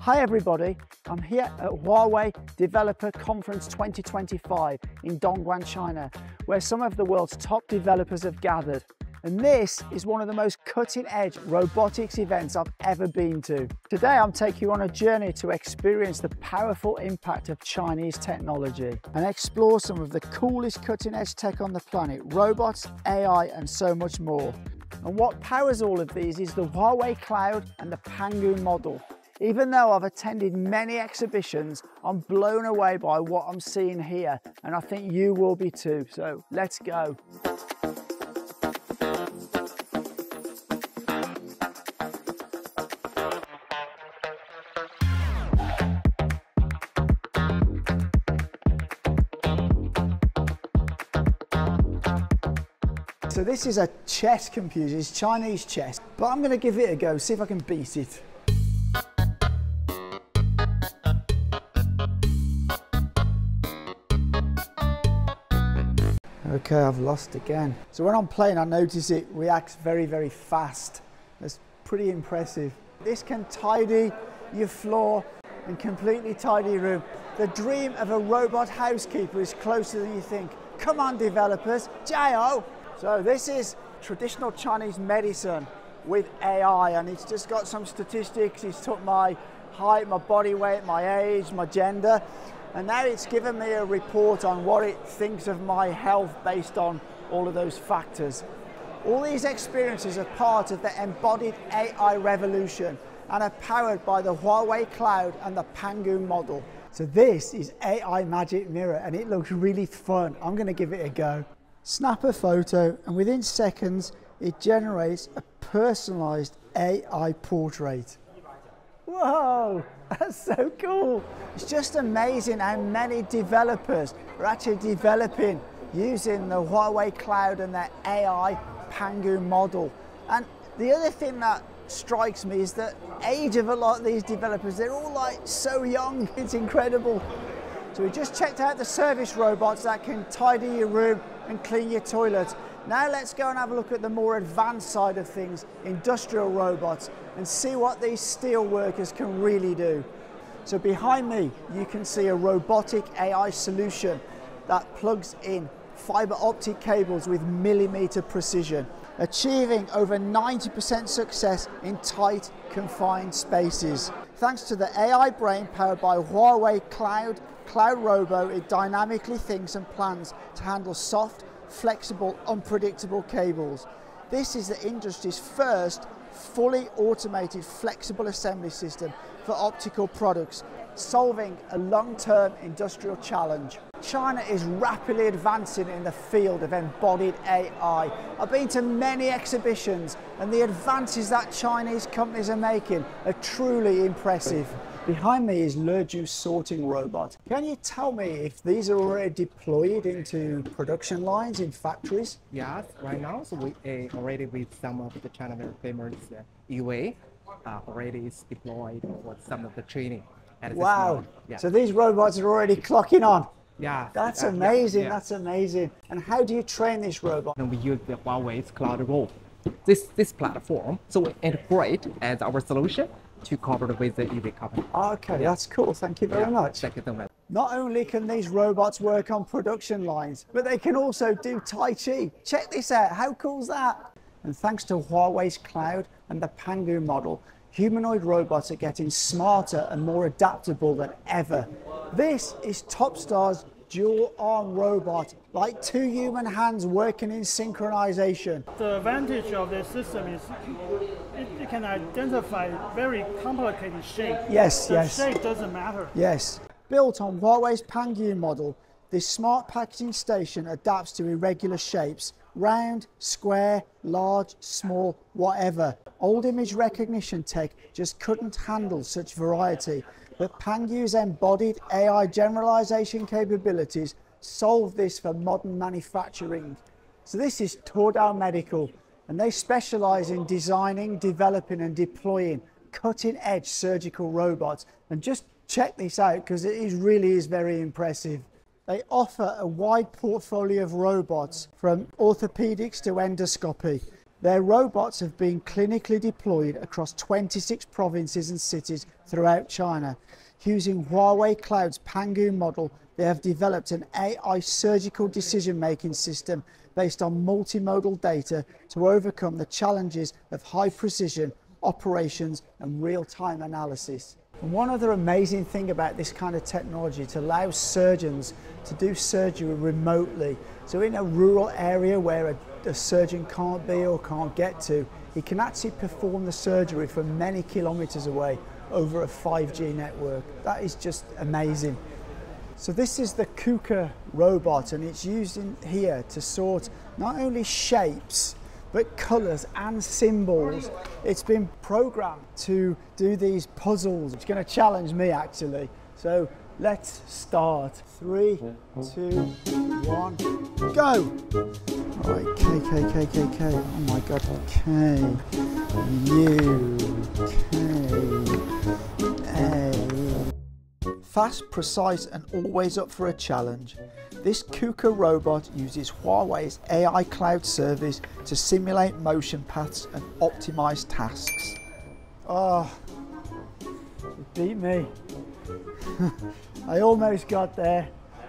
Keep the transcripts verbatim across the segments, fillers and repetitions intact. Hi everybody, I'm here at Huawei Developer Conference twenty twenty-five in Dongguan, China, where some of the world's top developers have gathered. And this is one of the most cutting-edge robotics events I've ever been to. Today I'm taking you on a journey to experience the powerful impact of Chinese technology and explore some of the coolest cutting-edge tech on the planet, robots, A I and so much more. And what powers all of these is the Huawei Cloud and the Pangu model. Even though I've attended many exhibitions, I'm blown away by what I'm seeing here, and I think you will be too, so let's go. So this is a chess computer, it's Chinese chess, but I'm going to give it a go, see if I can beat it. Okay, I've lost again. So when I'm playing, I notice it reacts very, very fast. That's pretty impressive. This can tidy your floor and completely tidy your room. The dream of a robot housekeeper is closer than you think. Come on, developers, jiao! So this is traditional Chinese medicine with A I, and it's just got some statistics. It's took my height, my body weight, my age, my gender. And now it's given me a report on what it thinks of my health based on all of those factors. All these experiences are part of the embodied A I revolution and are powered by the Huawei Cloud and the Pangu model. So this is A I Magic Mirror and it looks really fun. I'm going to give it a go. Snap a photo and within seconds it generates a personalized A I portrait. Whoa, that's so cool. It's just amazing how many developers are actually developing using the Huawei Cloud and their A I Pangu model. And the other thing that strikes me is the age of a lot of these developers. They're all like so young, it's incredible. So we just checked out the service robots that can tidy your room and clean your toilet. Now let's go and have a look at the more advanced side of things, industrial robots, and see what these steel workers can really do. So behind me, you can see a robotic A I solution that plugs in fiber optic cables with millimeter precision, achieving over ninety percent success in tight, confined spaces. Thanks to the A I brain powered by Huawei Cloud, CloudRobo, it dynamically thinks and plans to handle soft, flexible, unpredictable cables. This is the industry's first fully automated flexible assembly system for optical products, solving a long-term industrial challenge. China is rapidly advancing in the field of embodied A I. I've been to many exhibitions and the advances that Chinese companies are making are truly impressive. Behind me is Leju sorting robot. Can you tell me if these are already deployed into production lines in factories? Yes, right now so we uh, already with some of the China very famous uh, E W A uh, already is deployed with some of the training. At wow! Yeah. So these robots are already clocking on. Yeah, that's uh, amazing. Yeah, yeah. That's amazing. And how do you train this robot? And we use the Huawei's CloudRobo. This this platform, so we integrate as our solution to cooperate with the E V company. Okay, that's cool. Thank you very yeah, much. Thank you so much. Not only can these robots work on production lines, but they can also do Tai Chi. Check this out. How cool is that? And thanks to Huawei's Cloud and the Pangu model, humanoid robots are getting smarter and more adaptable than ever. This is Topstar's dual arm robot, like two human hands working in synchronization. The advantage of this system is it, it can identify very complicated shape. Yes, the yes. shape doesn't matter. Yes. Built on Huawei's Pangu model, this smart packaging station adapts to irregular shapes, round, square, large, small, whatever. Old image recognition tech just couldn't handle such variety, but Pangu's embodied A I generalization capabilities solve this for modern manufacturing. So this is Taudal Medical, and they specialize in designing, developing and deploying cutting-edge surgical robots. And just check this out, because it is, really is very impressive. They offer a wide portfolio of robots from orthopedics to endoscopy. Their robots have been clinically deployed across twenty-six provinces and cities throughout China. Using Huawei Cloud's Pangu model, they have developed an A I surgical decision-making system based on multimodal data to overcome the challenges of high precision operations and real-time analysis. And one other amazing thing about this kind of technology, it allows surgeons to do surgery remotely. So in a rural area where a, a surgeon can't be or can't get to, he can actually perform the surgery from many kilometers away over a five G network. That is just amazing. So this is the Kuka robot, and it's used in here to sort not only shapes but colours and symbols. It's been programmed to do these puzzles. It's going to challenge me, actually. So let's start. Three, two, one, go! All right, K, K, K, K, K. Oh my God, K, U, K, A. Fast, precise and always up for a challenge. This Kuka robot uses Huawei's A I cloud service to simulate motion paths and optimize tasks. Oh, it beat me. I almost got there,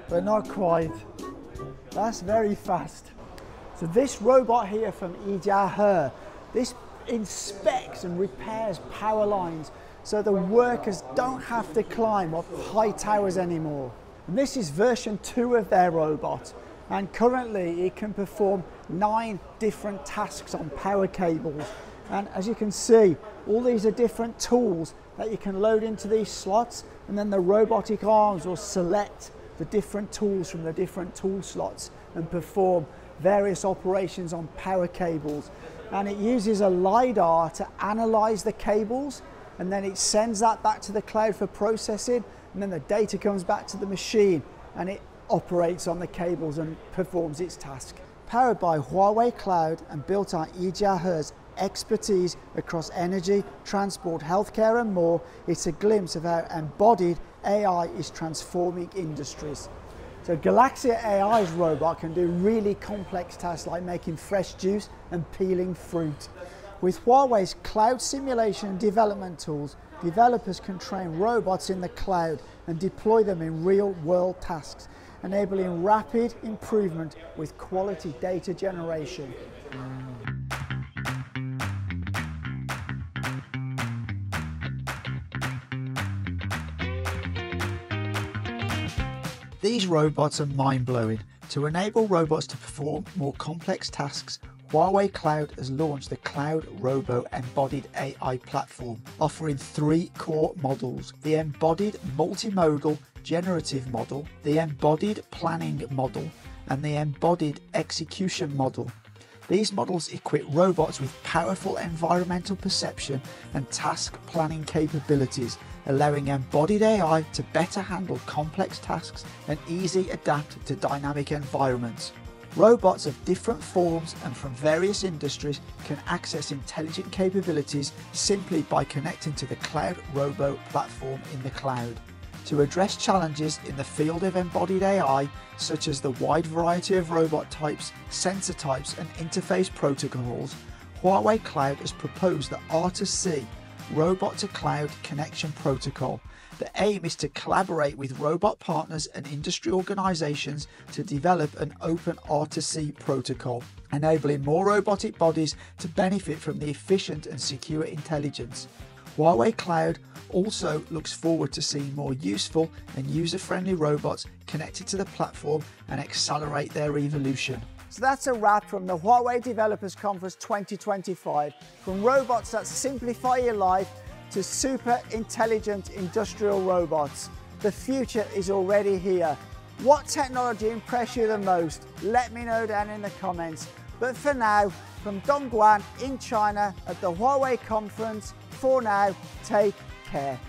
but not quite. That's very fast. So this robot here from Yijia He, this inspects and repairs power lines so the workers don't have to climb up high towers anymore. And this is version two of their robot, and currently it can perform nine different tasks on power cables. And as you can see, all these are different tools that you can load into these slots, and then the robotic arms will select the different tools from the different tool slots and perform various operations on power cables. And it uses a LiDAR to analyze the cables, and then it sends that back to the cloud for processing, and then the data comes back to the machine and it operates on the cables and performs its task. Powered by Huawei Cloud and built on Yijia He's expertise across energy, transport, healthcare and more, it's a glimpse of how embodied A I is transforming industries. So Galaxia A I's robot can do really complex tasks like making fresh juice and peeling fruit. With Huawei's cloud simulation and development tools, developers can train robots in the cloud and deploy them in real-world tasks, enabling rapid improvement with quality data generation. These robots are mind-blowing. To enable robots to perform more complex tasks, Huawei Cloud has launched the CloudRobo Embodied A I platform, offering three core models: the Embodied Multimodal Generative Model, the Embodied Planning Model, and the Embodied Execution Model. These models equip robots with powerful environmental perception and task planning capabilities, allowing embodied A I to better handle complex tasks and easily adapt to dynamic environments. Robots of different forms and from various industries can access intelligent capabilities simply by connecting to the CloudRobo platform in the cloud. To address challenges in the field of embodied A I, such as the wide variety of robot types, sensor types and interface protocols, Huawei Cloud has proposed the R two C, Robot to Cloud Connection Protocol. The aim is to collaborate with robot partners and industry organizations to develop an open R two C protocol, enabling more robotic bodies to benefit from the efficient and secure intelligence. Huawei Cloud also looks forward to seeing more useful and user-friendly robots connected to the platform and accelerate their evolution. So that's a wrap from the Huawei Developers Conference twenty twenty-five. From robots that simplify your life to super intelligent industrial robots. The future is already here. What technology impressed you the most? Let me know down in the comments. But for now, from Dongguan in China at the Huawei conference, for now, take care.